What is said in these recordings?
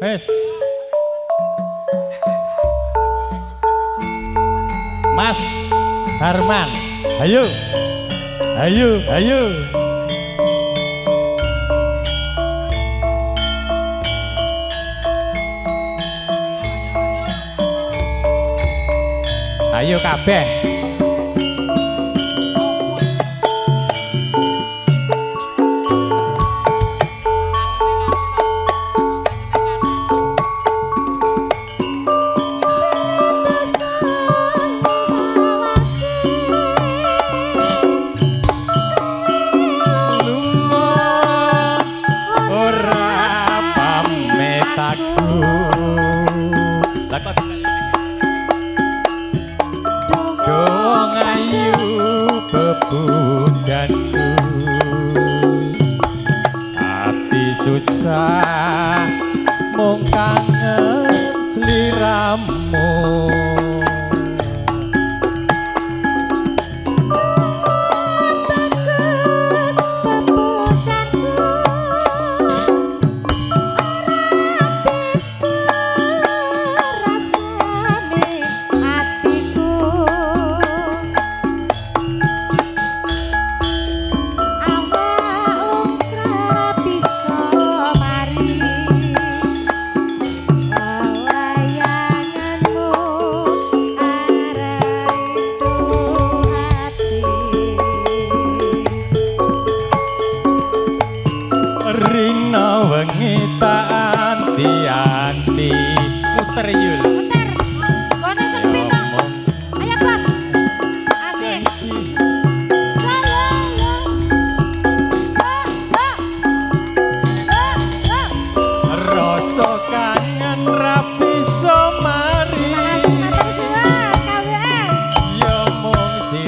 Wes. Mas Harman, ayo. Ayo, ayo. Ayo kabeh. Hujanku ati susah mung kangen sliramu anti-anti muter yul muter kono sepi to ayo bos asik selalu rasa kangen rapi somari matur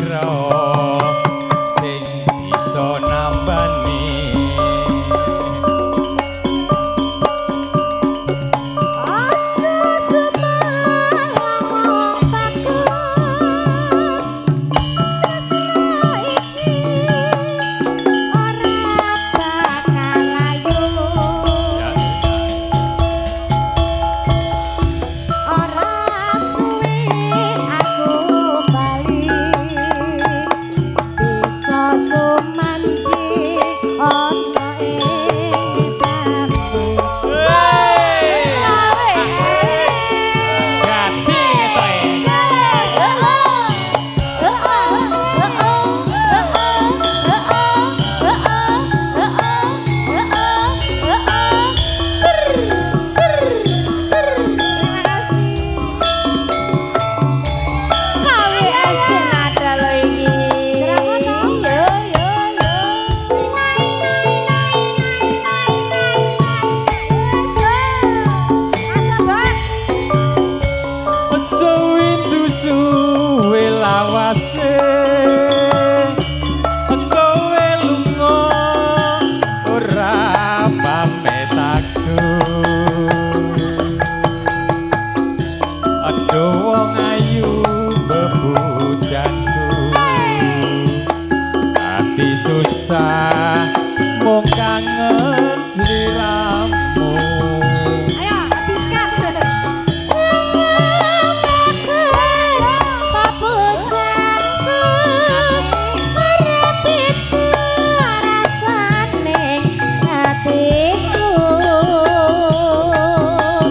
suwun kawe yo mung sira sing bisa nambani susah mau kangen sliramu ayo habiskan papujanku merepiku rasane hatiku awak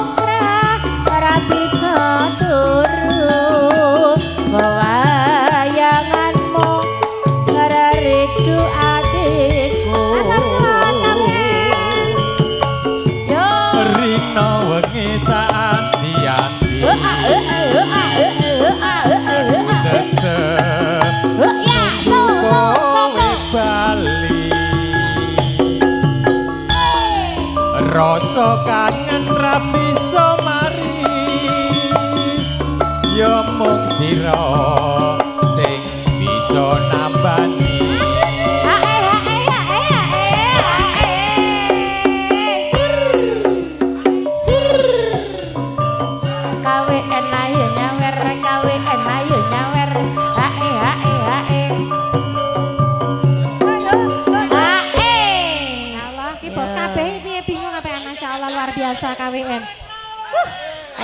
lumrah ora bisa turu rasa kangen ra bisa mari ya mung sira sing bisa nambani kawe enak ya nyawer kawe enak ya nyawer Allah ki bos kabeh piye bingung kabeh. biasa KWN.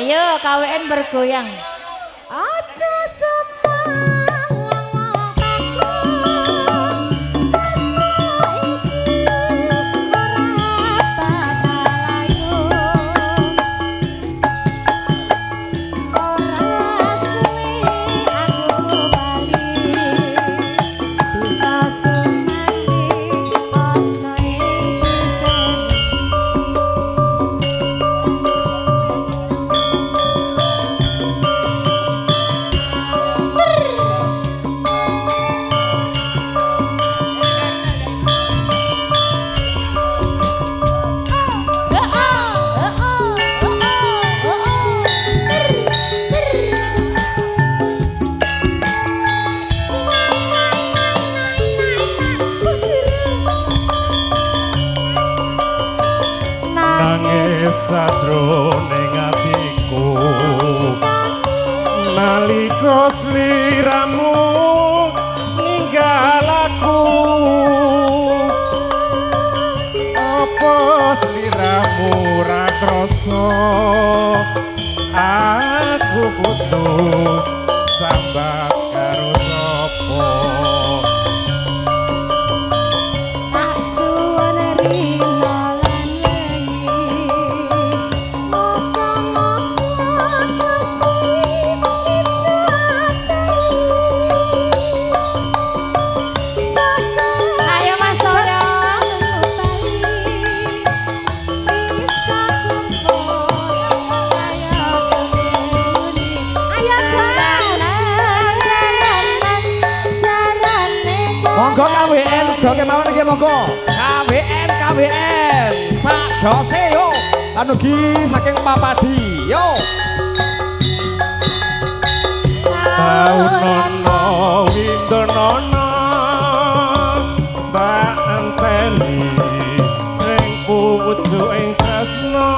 Ayo KWN bergoyang. Aja semua. Sajroning atiku nalika sliramu ninggal aku, apa sliramu ora krasa aku kudu sambat karo sapa. Monggo KWN sudah kemauan lagi monggo KWN KWN sak jose yo anu gi saking papadi yo taunono windonono mbak anteni ring pucuk ing tresno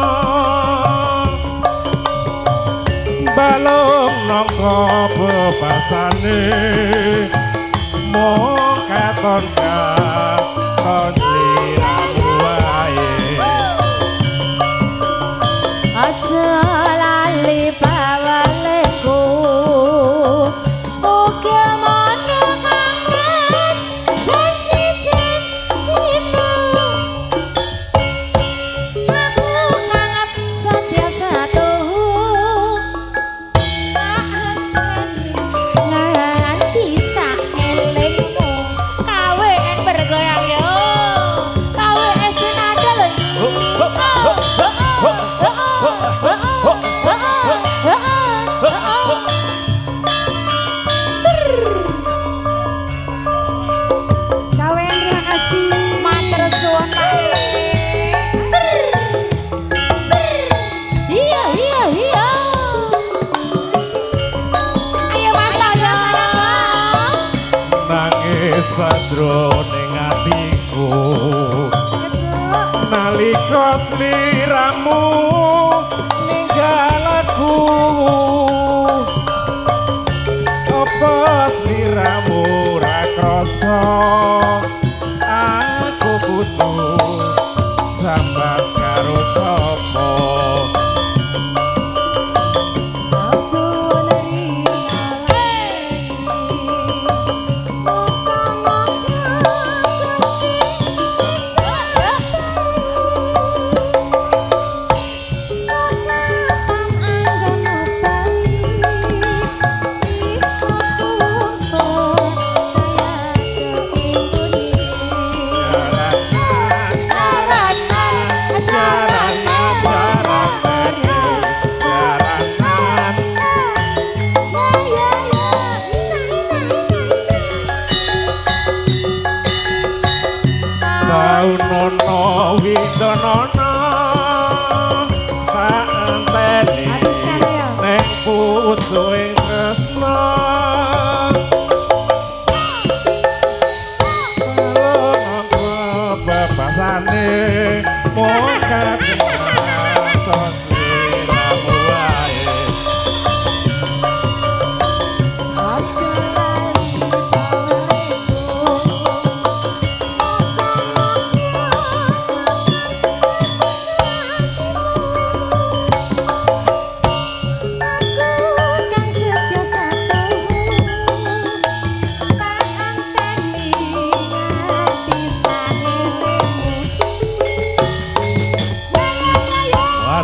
balung nangka bebasane mo katon katon sliramu wae aja lali bawaleku uga mene nangis janji janjimu aku kangen sebiasa tuh nganti sak elingmu. Sajroning atiku nalika sliramu ninggal aku, apa sliramu ora krasa aku kudu sambat karo sapa. Widonono tak anteni nek pucuke tresno nangka bebasane moga katon sliramu wae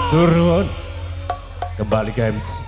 Turun kembali games.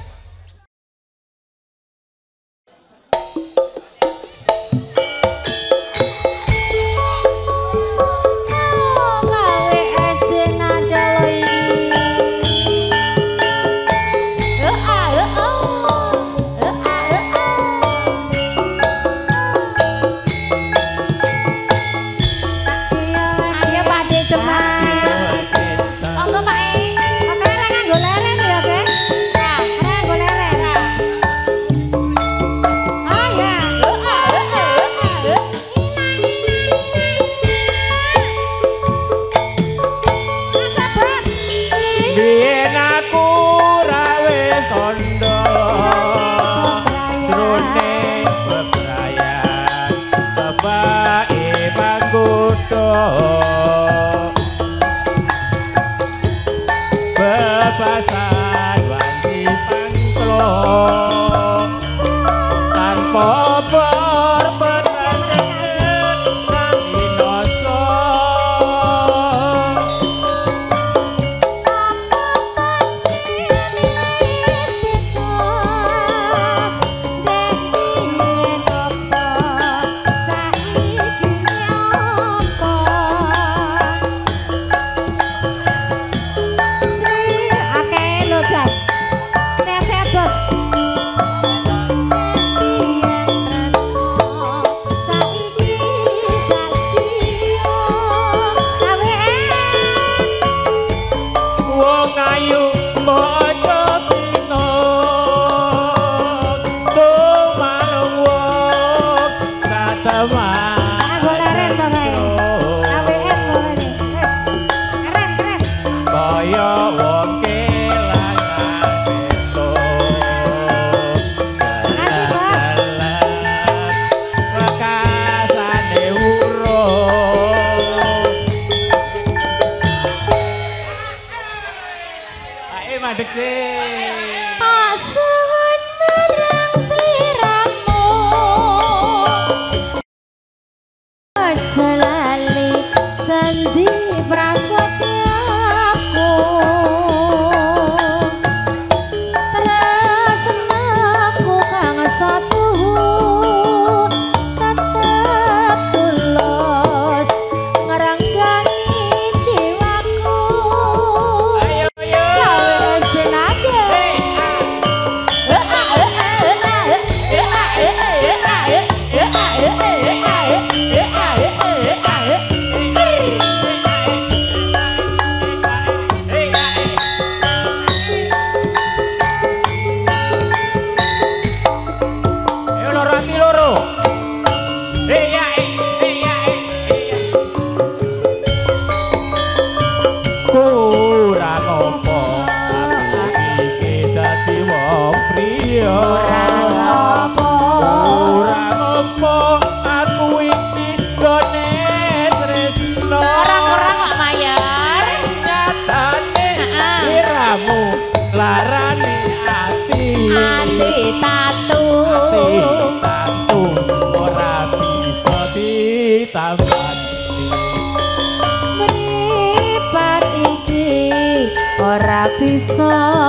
Rasa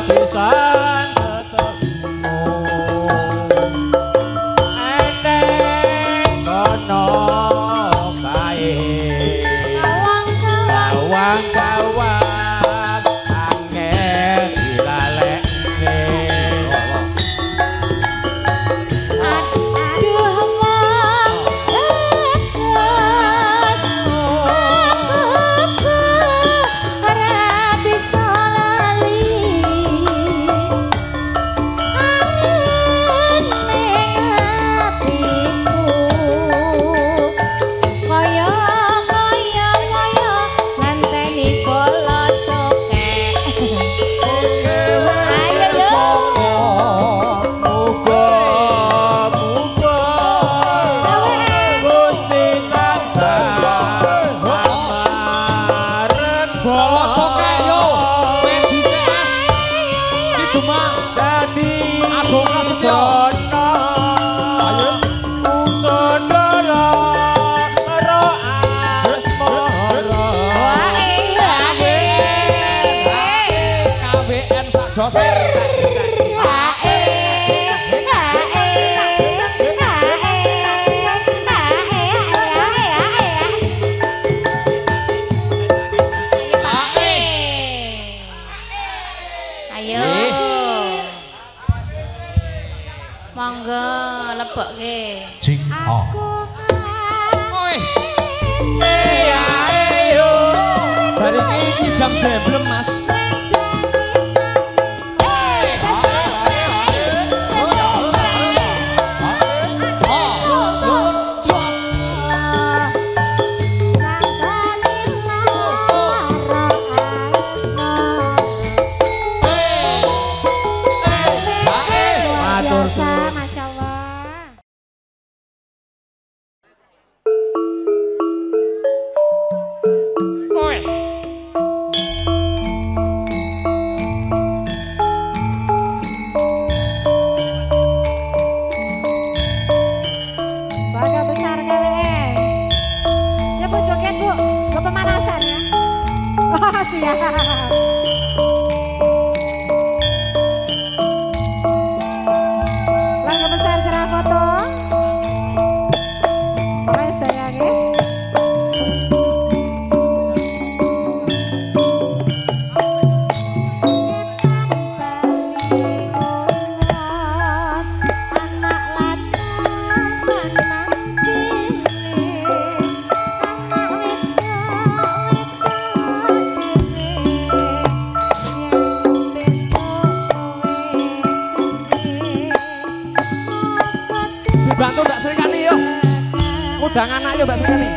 pisan ketemu eneng kono kae kawang-kawang angel dilalekne aduh wong lekas aku ora bisa lali angin ning atiku kaya ngenteni bola cokek ayo yo muga-muga Gusti tansah pamareng bola cokek yo PDCS iki demak dadi agung rasetya KWN sak jose ayo monggo lebokke jing aku ayo bari iki jam jemblem Mas Masya Allah. Bangga besar kalian. Ya Bu Joget Bu, gak pemanasan ya. Oh siap. Bantu Mbak Srikani yuk udang anak yuk Mbak Srikani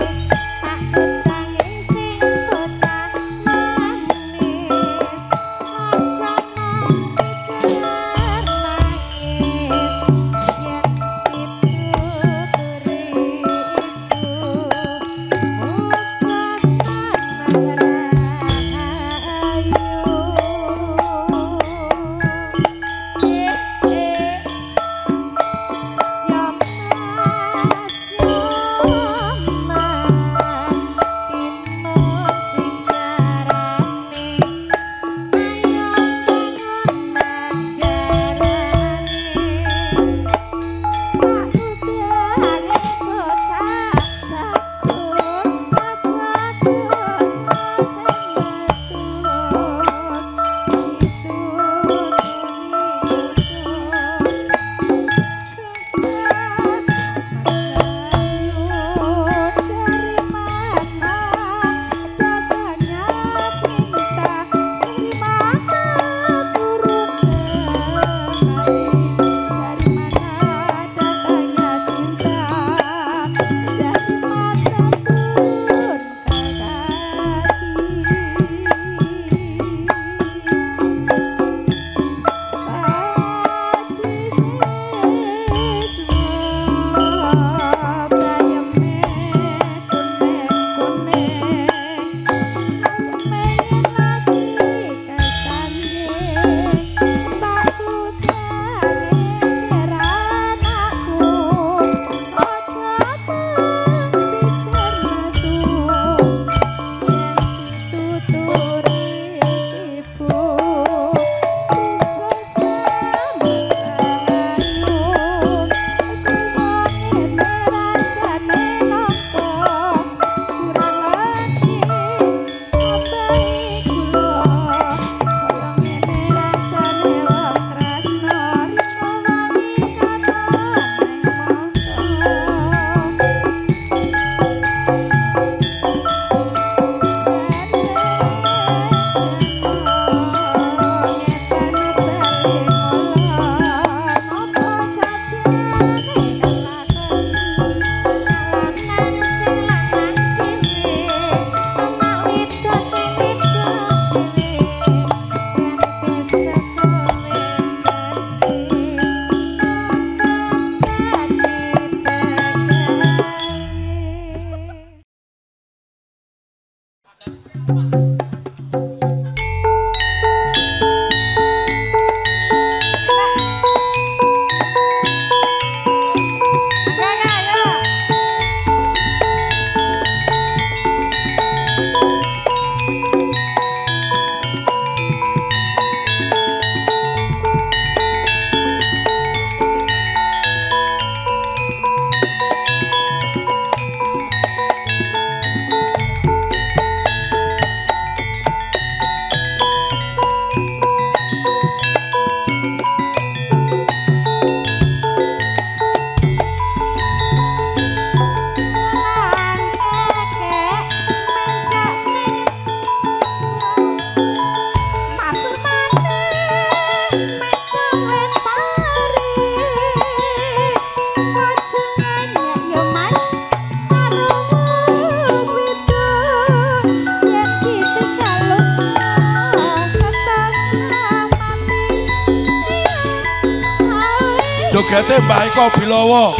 Jogete Mbak Eko Bilowo.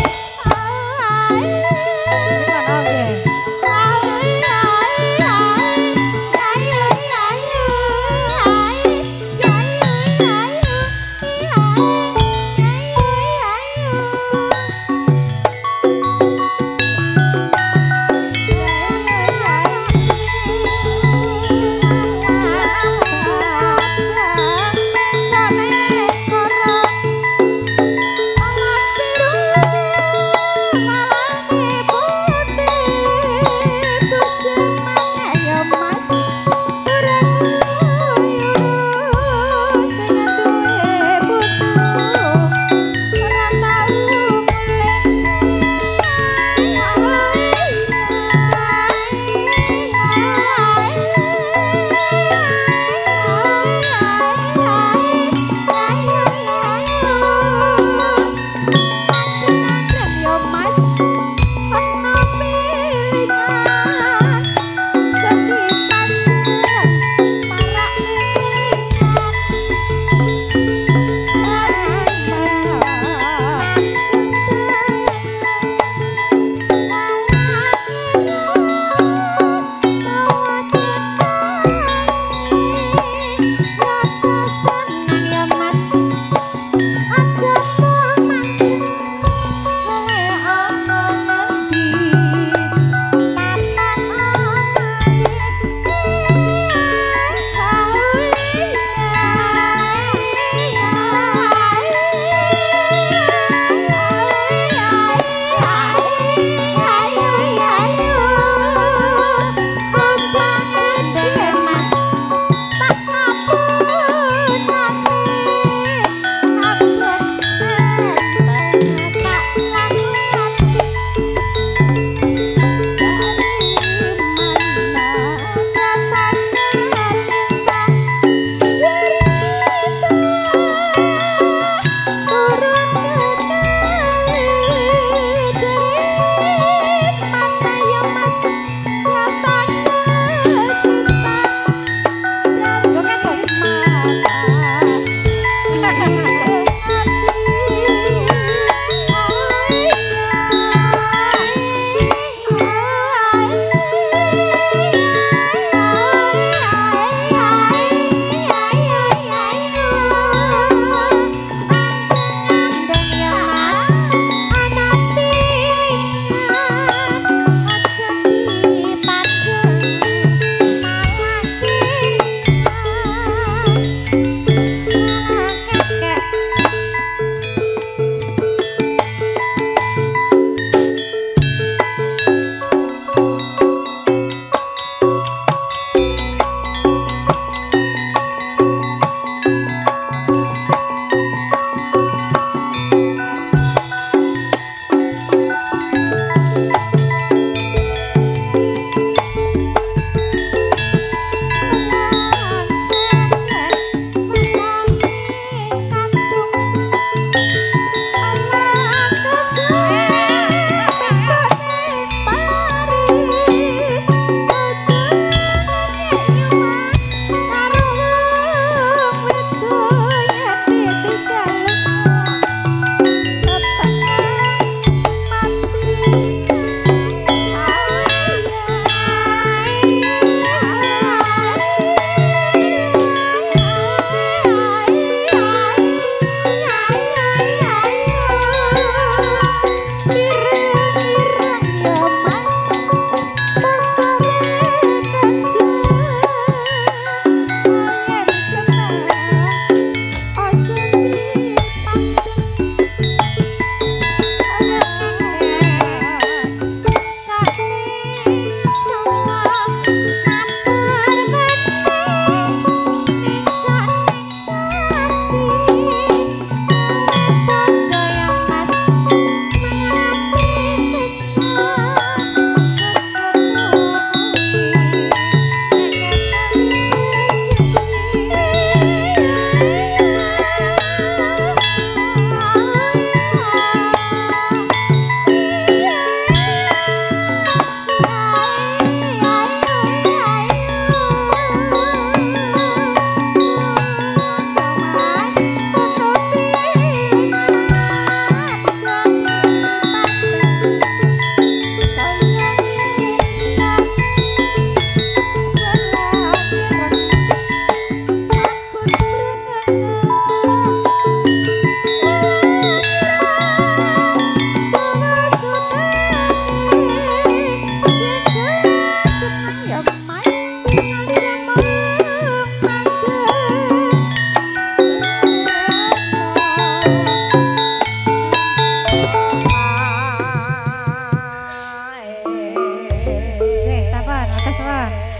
lah.